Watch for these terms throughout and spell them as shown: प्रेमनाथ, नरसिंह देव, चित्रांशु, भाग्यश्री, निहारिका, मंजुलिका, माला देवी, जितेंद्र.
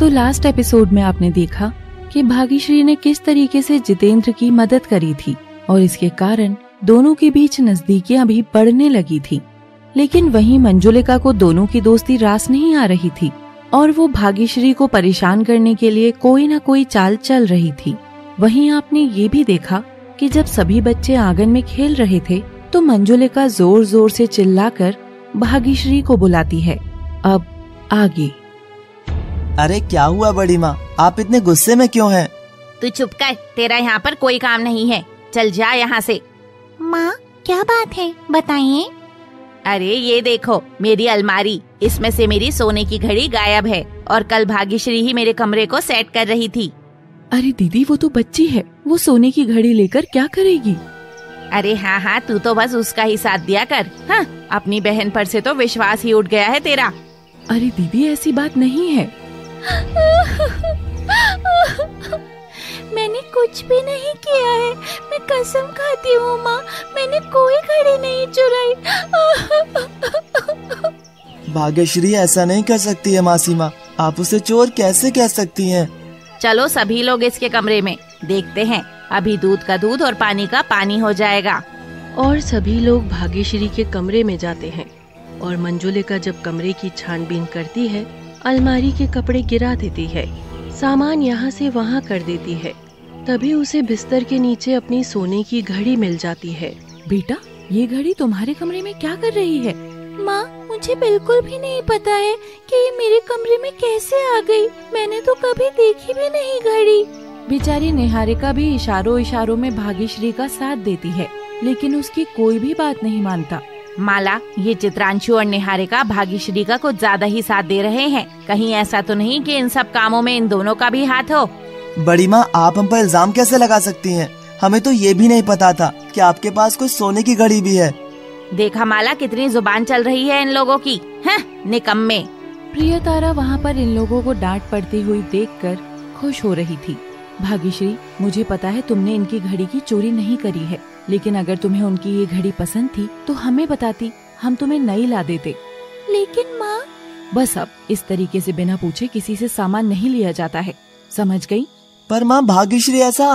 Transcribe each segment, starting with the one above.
तो last episode में आपने देखा कि भाग्यश्री ने किस तरीके से जितेंद्र की मदद करी थी और इसके कारण दोनों के बीच नजदीकियां भी बढ़ने लगी थी। लेकिन वहीं मंजुलिका को दोनों की दोस्ती रास नहीं आ रही थी और वो भाग्यश्री को परेशान करने के लिए कोई न कोई चाल चल रही थी। वहीं आपने ये भी देखा कि जब सभी बच्चे आंगन में खेल रहे थे तो मंजुलिका जोर जोर से चिल्लाकर भाग्यश्री को बुलाती है, अब आगे। अरे क्या हुआ बड़ी माँ, आप इतने गुस्से में क्यों हैं? तू चुप कर, तेरा यहाँ पर कोई काम नहीं है, चल जा यहाँ से। माँ क्या बात है बताइए। अरे ये देखो मेरी अलमारी, इसमें से मेरी सोने की घड़ी गायब है और कल भाग्यश्री ही मेरे कमरे को सेट कर रही थी। अरे दीदी वो तो बच्ची है, वो सोने की घड़ी लेकर क्या करेगी? अरे हाँ हाँ तू तो बस उसका ही साथ दिया कर। हाँ अपनी बहन पर से तो विश्वास ही उठ गया है तेरा। अरे दीदी ऐसी बात नहीं है। मैंने कुछ भी नहीं किया है, मैं कसम खाती हूँ माँ, मैंने कोई घड़ी नहीं चुराई। भाग्यश्री ऐसा नहीं कर सकती है मासी माँ, आप उसे चोर कैसे कह सकती हैं? चलो सभी लोग इसके कमरे में, देखते हैं अभी दूध का दूध और पानी का पानी हो जाएगा। और सभी लोग भाग्यश्री के कमरे में जाते हैं और मंजुलिका जब कमरे की छानबीन करती है, अलमारी के कपड़े गिरा देती है, सामान यहाँ से वहाँ कर देती है। तभी उसे बिस्तर के नीचे अपनी सोने की घड़ी मिल जाती है। बेटा ये घड़ी तुम्हारे कमरे में क्या कर रही है? माँ मुझे बिल्कुल भी नहीं पता है कि ये मेरे कमरे में कैसे आ गई, मैंने तो कभी देखी भी नहीं घड़ी। बेचारी निहारिका भी इशारों इशारों में भाग्यश्री का साथ देती है लेकिन उसकी कोई भी बात नहीं मानता। माला ये चित्रांशु और निहारिका भाग्यश्री का कुछ ज्यादा ही साथ दे रहे हैं, कहीं ऐसा तो नहीं कि इन सब कामों में इन दोनों का भी हाथ हो। बड़ी माँ आप हम पर इल्जाम कैसे लगा सकती हैं? हमें तो ये भी नहीं पता था कि आपके पास कुछ सोने की घड़ी भी है। देखा माला कितनी जुबान चल रही है इन लोगों की, हैं निकम्मे। प्रियतारा वहाँ पर इन लोगों को डांट पड़ती हुई देखकर खुश हो रही थी। भाग्यश्री मुझे पता है तुमने इनकी घड़ी की चोरी नहीं करी है, लेकिन अगर तुम्हें उनकी ये घड़ी पसंद थी तो हमें बताती, हम तुम्हें नई ला देते। लेकिन माँ। बस अब इस तरीके से बिना पूछे किसी से सामान नहीं लिया जाता है, समझ गई? पर माँ भाग्यश्री ऐसा।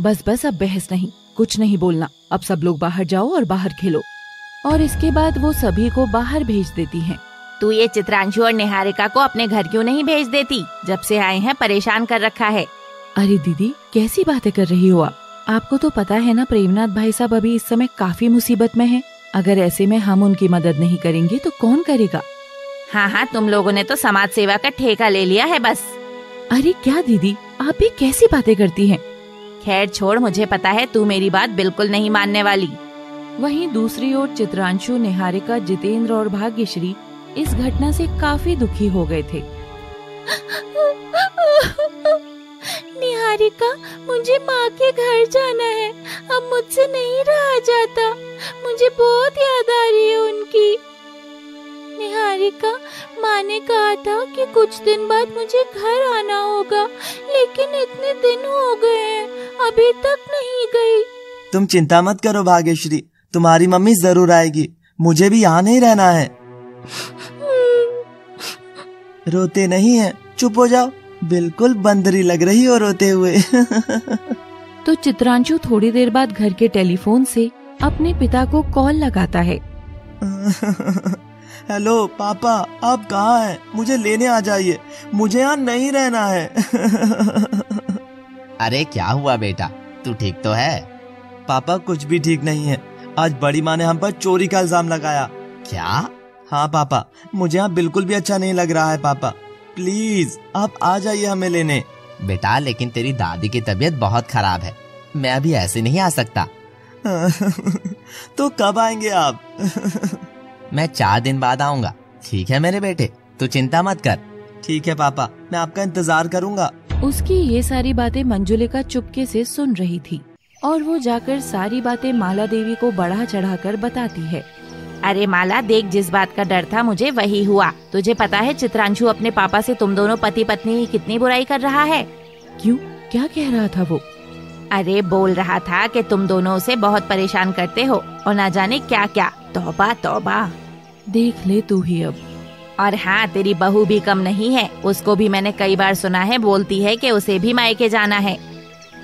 बस अब बहस नहीं, कुछ नहीं बोलना, अब सब लोग बाहर जाओ और बाहर खेलो। और इसके बाद वो सभी को बाहर भेज देती है। तू ये चित्रांशु और निहारिका को अपने घर क्यों नहीं भेज देती? जब से आए हैं परेशान कर रखा है। अरे दीदी कैसी बातें कर रही हो आप? आपको तो पता है ना प्रेमनाथ भाई साहब अभी इस समय काफी मुसीबत में हैं। अगर ऐसे में हम उनकी मदद नहीं करेंगे तो कौन करेगा? हाँ हाँ तुम लोगों ने तो समाज सेवा का ठेका ले लिया है बस। अरे क्या दीदी आप भी कैसी बातें करती हैं? खैर छोड़, मुझे पता है तू मेरी बात बिल्कुल नहीं मानने वाली। वहीं दूसरी ओर चित्रांशु, निहारिका, जितेंद्र और भाग्यश्री इस घटना से काफी दुखी हो गए थे। निहारिका मुझे माँ के घर जाना है, अब मुझसे नहीं रहा जाता, मुझे बहुत याद आ रही है उनकी। निहारिका माँ ने कहा था कि कुछ दिन बाद मुझे घर आना होगा, लेकिन इतने दिन हो गए हैं अभी तक नहीं गई। तुम चिंता मत करो भाग्यश्री, तुम्हारी मम्मी जरूर आएगी, मुझे भी यहाँ नहीं रहना है। रोते नहीं है, चुप हो जाओ, बिल्कुल बंदरी लग रही हो रोते हुए। तो चित्रांशु थोड़ी देर बाद घर के टेलीफोन से अपने पिता को कॉल लगाता है। हेलो पापा आप कहाँ हैं? मुझे लेने आ जाइए, मुझे यहाँ नहीं रहना है। अरे क्या हुआ बेटा, तू ठीक तो है? पापा कुछ भी ठीक नहीं है, आज बड़ी माँ ने हम पर चोरी का इल्जाम लगाया। क्या? हाँ पापा मुझे यहाँ बिल्कुल भी अच्छा नहीं लग रहा है। पापा प्लीज आप आ जाइए हमें लेने। बेटा लेकिन तेरी दादी की तबीयत बहुत खराब है, मैं अभी ऐसे नहीं आ सकता। तो कब आएंगे आप? मैं 4 दिन बाद आऊँगा, ठीक है मेरे बेटे, तू चिंता मत कर। ठीक है पापा मैं आपका इंतजार करूँगा। उसकी ये सारी बातें मंजुलिका चुपके से सुन रही थी और वो जाकर सारी बातें माला देवी को बढ़ा चढ़ा कर बताती है। अरे माला देख, जिस बात का डर था मुझे वही हुआ। तुझे पता है चित्रांशु अपने पापा से तुम दोनों पति पत्नी कितनी बुराई कर रहा है। क्यों, क्या कह रहा था वो? अरे बोल रहा था कि तुम दोनों उसे बहुत परेशान करते हो और ना जाने क्या क्या। तौबा तौबा। देख ले तू ही अब। और हाँ, तेरी बहू भी कम नहीं है, उसको भी मैंने कई बार सुना है, बोलती है कि उसे भी मायके जाना है।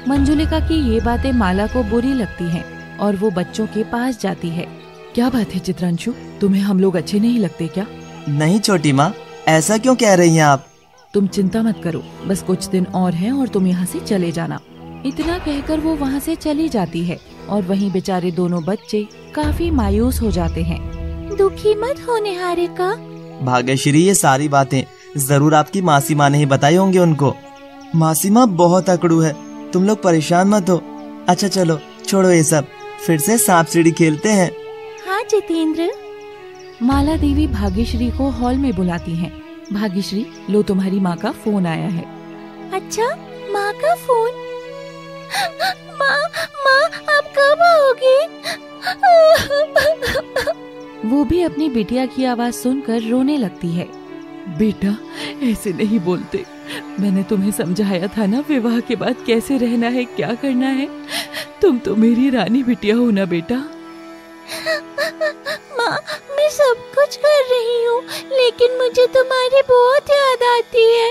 मंजुलिका की ये बातें माला को बुरी लगती हैं और वो बच्चों के पास जाती है। क्या बात है चित्रांशु, तुम्हें हम लोग अच्छे नहीं लगते क्या? नहीं छोटी माँ, ऐसा क्यों कह रही हैं आप? तुम चिंता मत करो, बस कुछ दिन और हैं और तुम यहाँ से चले जाना। इतना कहकर वो वहाँ से चली जाती है और वहीं बेचारे दोनों बच्चे काफी मायूस हो जाते हैं। दुखी मत हो निहारिका। भाग्यश्री, ये सारी बातें जरूर आपकी मासी माँ ने ही बताई होंगी उनको। मासी माँ बहुत अकड़ू है, तुम लोग परेशान मत हो। अच्छा चलो छोड़ो ये सब, फिर से सांप सीढ़ी खेलते हैं। हाँ जितेंद्र। माला देवी भाग्यश्री को हॉल में बुलाती हैं। भाग्यश्री, लो तुम्हारी माँ का फोन आया है। अच्छा, माँ का फोन? माँ आप कब आओगी? वो भी अपनी बिटिया की आवाज सुनकर रोने लगती है। बेटा ऐसे नहीं बोलते, मैंने तुम्हें समझाया था ना विवाह के बाद कैसे रहना है, क्या करना है। तुम तो मेरी रानी बिटिया हो ना बेटा। माँ मैं सब कुछ कर रही हूँ, लेकिन मुझे तुम्हारी बहुत याद आती है।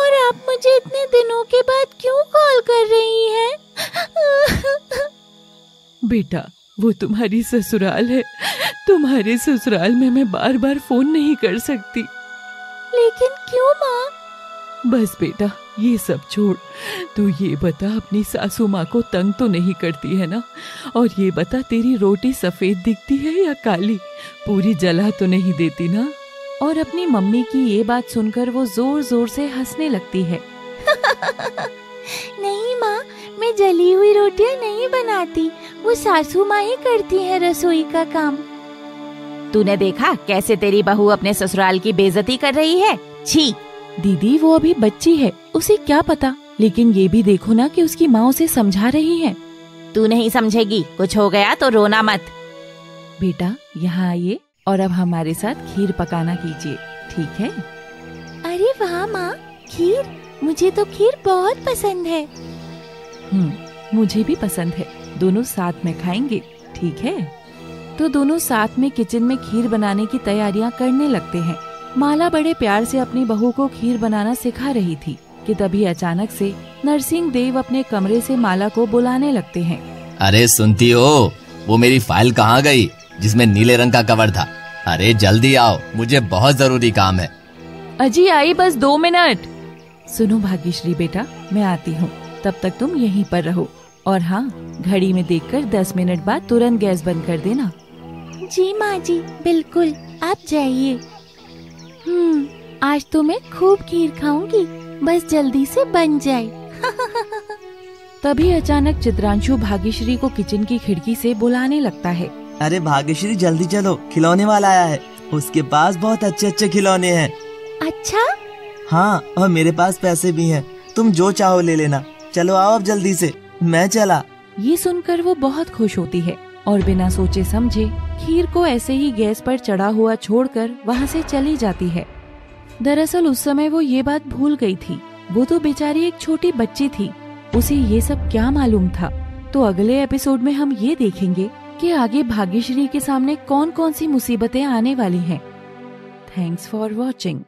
और आप मुझे इतने दिनों के बाद क्यों कॉल कर रही हैं? बेटा वो तुम्हारी ससुराल है, तुम्हारे ससुराल में मैं बार बार फोन नहीं कर सकती। लेकिन क्यों माँ? बस बेटा ये सब छोड़, तू ये बता अपनी सासू माँ को तंग तो नहीं करती है ना? और ये बता तेरी रोटी सफेद दिखती है या काली, पूरी जला तो नहीं देती ना? और अपनी मम्मी की ये बात सुनकर वो जोर जोर से हंसने लगती है। नहीं माँ, मैं जली हुई रोटियाँ नहीं बनाती, वो सासू माँ ही करती है रसोई का काम। तूने देखा कैसे तेरी बहू अपने ससुराल की बेइज्जती कर रही है? छी दीदी, वो अभी बच्ची है, उसे क्या पता। लेकिन ये भी देखो ना कि उसकी माँ उसे समझा रही है। तू नहीं समझेगी, कुछ हो गया तो रोना मत। बेटा यहाँ आइए और अब हमारे साथ खीर पकाना कीजिए, ठीक है? अरे वाह माँ, खीर! मुझे तो खीर बहुत पसंद है। मुझे भी पसंद है, दोनों साथ में खाएंगे, ठीक है? तो दोनों साथ में किचन में खीर बनाने की तैयारियाँ करने लगते हैं। माला बड़े प्यार से अपनी बहू को खीर बनाना सिखा रही थी कि तभी अचानक से नरसिंह देव अपने कमरे से माला को बुलाने लगते हैं। अरे सुनती हो, वो मेरी फाइल कहाँ गई जिसमें नीले रंग का कवर था? अरे जल्दी आओ, मुझे बहुत जरूरी काम है। अजी आई, बस 2 मिनट। सुनो भाग्यश्री बेटा, मैं आती हूँ, तब तक तुम यहीं पर रहो। और हाँ, घड़ी में देख कर 10 मिनट बाद तुरंत गैस बंद कर देना। जी माँ जी, बिल्कुल, आप जाइए। आज तो मैं खूब खीर खाऊंगी, बस जल्दी से बन जाए। तभी अचानक चित्रांशु भाग्यश्री को किचन की खिड़की से बुलाने लगता है। अरे भाग्यश्री जल्दी चलो, खिलौने वाला आया है, उसके पास बहुत अच्छे अच्छे खिलौने हैं। अच्छा? हाँ, और मेरे पास पैसे भी हैं, तुम जो चाहो ले लेना। चलो आओ अब जल्दी से, मैं चला। ये सुनकर वो बहुत खुश होती है और बिना सोचे समझे खीर को ऐसे ही गैस पर चढ़ा हुआ छोड़कर वहाँ से चली जाती है। दरअसल उस समय वो ये बात भूल गई थी, वो तो बेचारी एक छोटी बच्ची थी, उसे ये सब क्या मालूम था। तो अगले एपिसोड में हम ये देखेंगे कि आगे भाग्यश्री के सामने कौन कौन सी मुसीबतें आने वाली हैं। Thanks for watching.